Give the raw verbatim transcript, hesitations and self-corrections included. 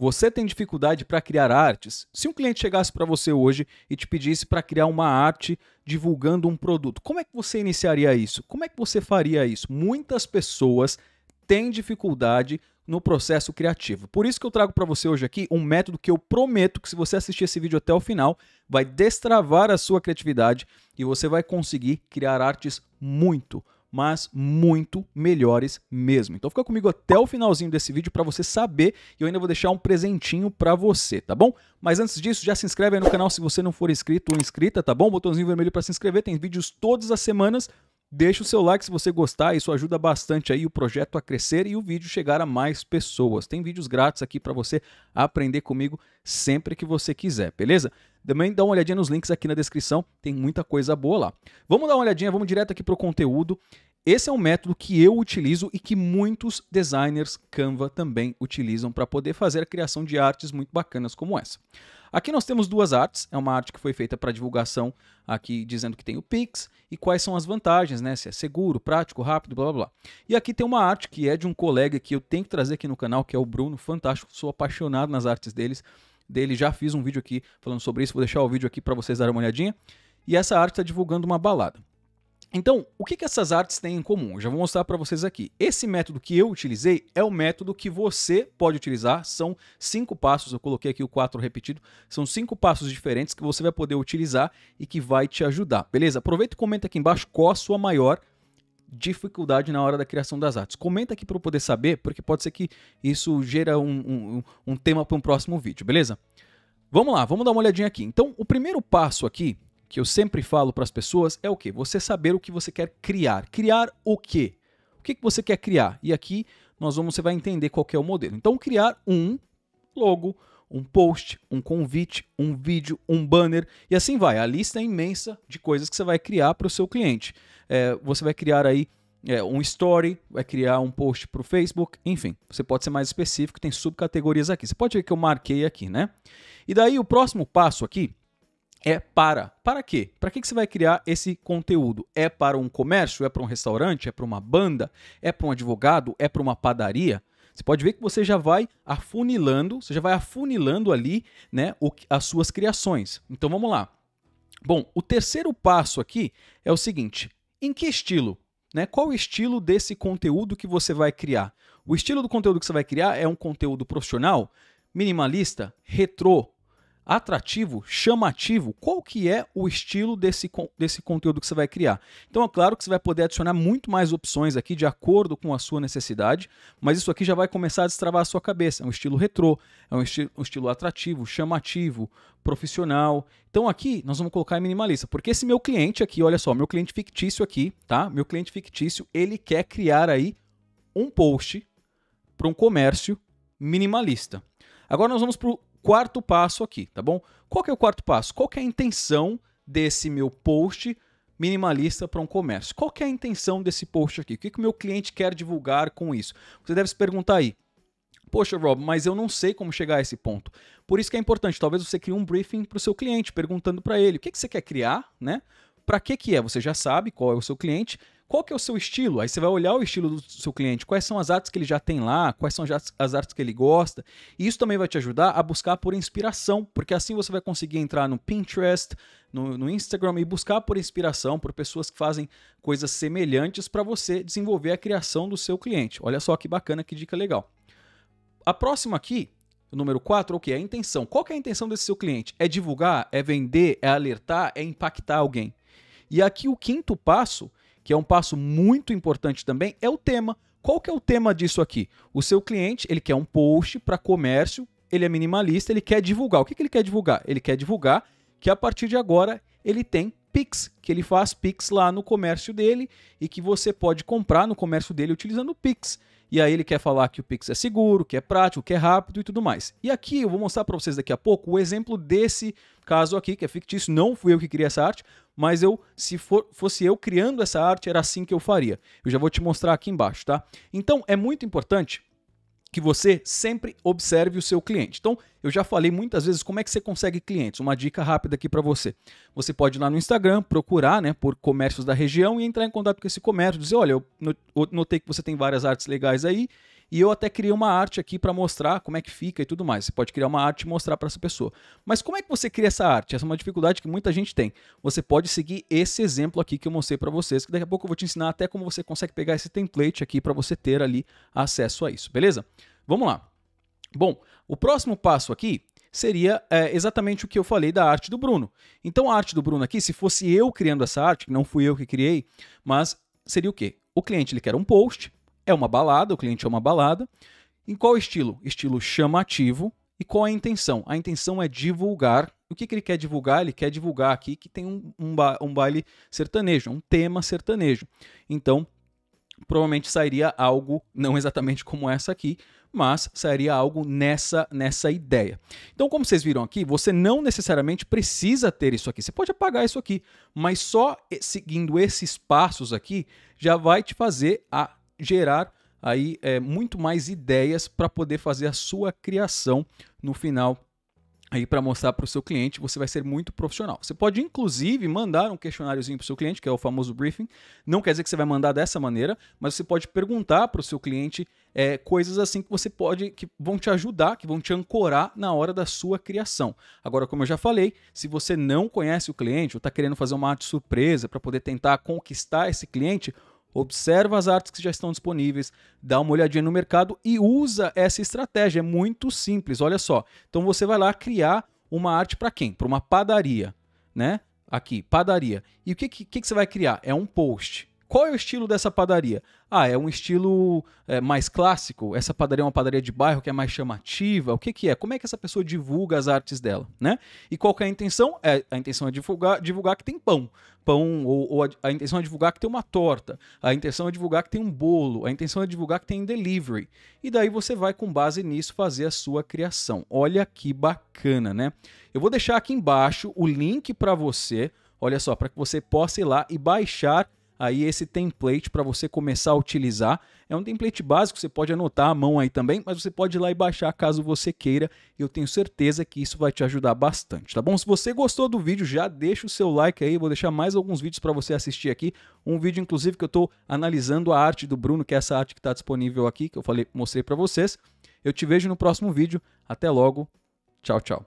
Você tem dificuldade para criar artes? Se um cliente chegasse para você hoje e te pedisse para criar uma arte divulgando um produto, como é que você iniciaria isso? Como é que você faria isso? Muitas pessoas têm dificuldade no processo criativo. Por isso que eu trago para você hoje aqui um método que eu prometo que, se você assistir esse vídeo até o final, vai destravar a sua criatividade e você vai conseguir criar artes muito, mas muito melhores mesmo. Então fica comigo até o finalzinho desse vídeo para você saber, e eu ainda vou deixar um presentinho para você, tá bom? Mas antes disso, já se inscreve aí no canal se você não for inscrito ou inscrita, tá bom? Botãozinho vermelho para se inscrever, tem vídeos todas as semanas. Deixa o seu like se você gostar, isso ajuda bastante aí o projeto a crescer e o vídeo chegar a mais pessoas. Tem vídeos grátis aqui para você aprender comigo sempre que você quiser, beleza? Também dá uma olhadinha nos links aqui na descrição, tem muita coisa boa lá. Vamos dar uma olhadinha, vamos direto aqui para o conteúdo. Esse é um método que eu utilizo e que muitos designers Canva também utilizam para poder fazer a criação de artes muito bacanas como essa. Aqui nós temos duas artes, é uma arte que foi feita para divulgação aqui, dizendo que tem o Pix e quais são as vantagens, né? Se é seguro, prático, rápido, blá, blá, blá. E aqui tem uma arte que é de um colega que eu tenho que trazer aqui no canal, que é o Bruno Fantástico, sou apaixonado nas artes deles, dele, já fiz um vídeo aqui falando sobre isso, vou deixar o vídeo aqui para vocês darem uma olhadinha. E essa arte está divulgando uma balada. Então, o que que essas artes têm em comum? Eu já vou mostrar para vocês aqui. Esse método que eu utilizei é o método que você pode utilizar. São cinco passos, eu coloquei aqui o quatro repetido. São cinco passos diferentes que você vai poder utilizar e que vai te ajudar, beleza? Aproveita e comenta aqui embaixo qual a sua maior dificuldade na hora da criação das artes. Comenta aqui para eu poder saber, porque pode ser que isso gere um, um, um tema para um próximo vídeo, beleza? Vamos lá, vamos dar uma olhadinha aqui. Então, o primeiro passo aqui, que eu sempre falo para as pessoas, é o quê? Você saber o que você quer criar. Criar o quê? O que que você quer criar? E aqui nós vamos, você vai entender qual que é o modelo. Então, criar um logo, um post, um convite, um vídeo, um banner, e assim vai. A lista é imensa de coisas que você vai criar para o seu cliente. É, você vai criar aí é, um story, vai criar um post para o Facebook, enfim. Você pode ser mais específico, tem subcategorias aqui. Você pode ver que eu marquei aqui, né? E daí o próximo passo aqui é para. Para quê? Para que você vai criar esse conteúdo? É para um comércio? É para um restaurante? É para uma banda? É para um advogado? É para uma padaria? Você pode ver que você já vai afunilando, você já vai afunilando ali, né, o, as suas criações. Então vamos lá. Bom, o terceiro passo aqui é o seguinte: em que estilo? Né? Qual o estilo desse conteúdo que você vai criar? O estilo do conteúdo que você vai criar é um conteúdo profissional, minimalista, retrô, atrativo, chamativo? Qual que é o estilo desse, desse conteúdo que você vai criar? Então é claro que você vai poder adicionar muito mais opções aqui de acordo com a sua necessidade, mas isso aqui já vai começar a destravar a sua cabeça. É um estilo retrô, é um estilo, um estilo atrativo, chamativo, profissional. Então aqui nós vamos colocar minimalista, porque esse meu cliente aqui, olha só, meu cliente fictício aqui, tá? Meu cliente fictício, ele quer criar aí um post para um comércio minimalista. Agora nós vamos para o quarto passo aqui, tá bom? Qual que é o quarto passo? Qual que é a intenção desse meu post minimalista para um comércio? Qual que é a intenção desse post aqui? O que que o meu cliente quer divulgar com isso? Você deve se perguntar aí: poxa, Rob, mas eu não sei como chegar a esse ponto. Por isso que é importante, talvez você crie um briefing para o seu cliente, perguntando para ele o que que você quer criar, né? Para que que é? Você já sabe qual é o seu cliente. Qual que é o seu estilo? Aí você vai olhar o estilo do seu cliente, quais são as artes que ele já tem lá, quais são as artes que ele gosta. E isso também vai te ajudar a buscar por inspiração, porque assim você vai conseguir entrar no Pinterest, no, no Instagram, e buscar por inspiração por pessoas que fazem coisas semelhantes para você desenvolver a criação do seu cliente. Olha só que bacana, que dica legal. A próxima aqui, o número quatro, o que é a intenção? Qual que é a intenção desse seu cliente? É divulgar? É vender? É alertar? É impactar alguém? E aqui o quinto passo, que é um passo muito importante também, é o tema. Qual que é o tema disso aqui? O seu cliente, ele quer um post para comércio, ele é minimalista, ele quer divulgar. O que que ele quer divulgar? Ele quer divulgar que a partir de agora ele tem Pix, que ele faz Pix lá no comércio dele e que você pode comprar no comércio dele utilizando o Pix. E aí ele quer falar que o Pix é seguro, que é prático, que é rápido e tudo mais. E aqui eu vou mostrar para vocês daqui a pouco o exemplo desse caso aqui, que é fictício, não fui eu que criei essa arte, mas eu, se for, fosse eu criando essa arte, era assim que eu faria. Eu já vou te mostrar aqui embaixo, tá? Então é muito importante que você sempre observe o seu cliente. Então, eu já falei muitas vezes como é que você consegue clientes. Uma dica rápida aqui para você. Você pode ir lá no Instagram, procurar, né, por comércios da região e entrar em contato com esse comércio, dizer: olha, eu notei que você tem várias artes legais aí E eu até criei uma arte aqui para mostrar como é que fica e tudo mais. Você pode criar uma arte e mostrar para essa pessoa. Mas como é que você cria essa arte? Essa é uma dificuldade que muita gente tem. Você pode seguir esse exemplo aqui que eu mostrei para vocês, que daqui a pouco eu vou te ensinar até como você consegue pegar esse template aqui para você ter ali acesso a isso, beleza? Vamos lá. Bom, o próximo passo aqui seria é, exatamente o que eu falei da arte do Bruno. Então a arte do Bruno aqui, se fosse eu criando essa arte, que não fui eu que criei, mas seria o quê? O cliente ele quer um post, é uma balada, o cliente é uma balada. Em qual estilo? Estilo chamativo. E qual é a intenção? A intenção é divulgar. O que, que ele quer divulgar? Ele quer divulgar aqui que tem um, um, ba um baile sertanejo, um tema sertanejo. Então, provavelmente sairia algo, não exatamente como essa aqui, mas sairia algo nessa, nessa ideia. Então, como vocês viram aqui, você não necessariamente precisa ter isso aqui. Você pode apagar isso aqui, mas só seguindo esses passos aqui já vai te fazer a gerar aí, é, muito mais ideias para poder fazer a sua criação no final aí para mostrar para o seu cliente. Você vai ser muito profissional. Você pode, inclusive, mandar um questionáriozinho para o seu cliente, que é o famoso briefing. Não quer dizer que você vai mandar dessa maneira, mas você pode perguntar para o seu cliente é, coisas assim que você pode, que vão te ajudar, que vão te ancorar na hora da sua criação. Agora, como eu já falei, se você não conhece o cliente ou está querendo fazer uma arte surpresa para poder tentar conquistar esse cliente, observa as artes que já estão disponíveis, dá uma olhadinha no mercado e usa essa estratégia. É muito simples, olha só. Então você vai lá criar uma arte para quem? Para uma padaria, né? Aqui, padaria. E o que, que, que você vai criar? É um post. Qual é o estilo dessa padaria? Ah, é um estilo é, mais clássico? Essa padaria é uma padaria de bairro que é mais chamativa? O que, que é? Como é que essa pessoa divulga as artes dela, né? E qual que é a intenção? É, a intenção é divulgar, divulgar que tem pão. pão ou, ou a, a intenção é divulgar que tem uma torta. A intenção é divulgar que tem um bolo. A intenção é divulgar que tem delivery. E daí você vai, com base nisso, fazer a sua criação. Olha que bacana, né? Eu vou deixar aqui embaixo o link para você, olha só, para que você possa ir lá e baixar aí esse template para você começar a utilizar. É um template básico, você pode anotar à mão aí também, mas você pode ir lá e baixar caso você queira. Eu tenho certeza que isso vai te ajudar bastante, tá bom? Se você gostou do vídeo, já deixa o seu like aí, vou deixar mais alguns vídeos para você assistir aqui. Um vídeo, inclusive, que eu estou analisando a arte do Bruno, que é essa arte que está disponível aqui, que eu falei, mostrei para vocês. Eu te vejo no próximo vídeo, até logo, tchau, tchau.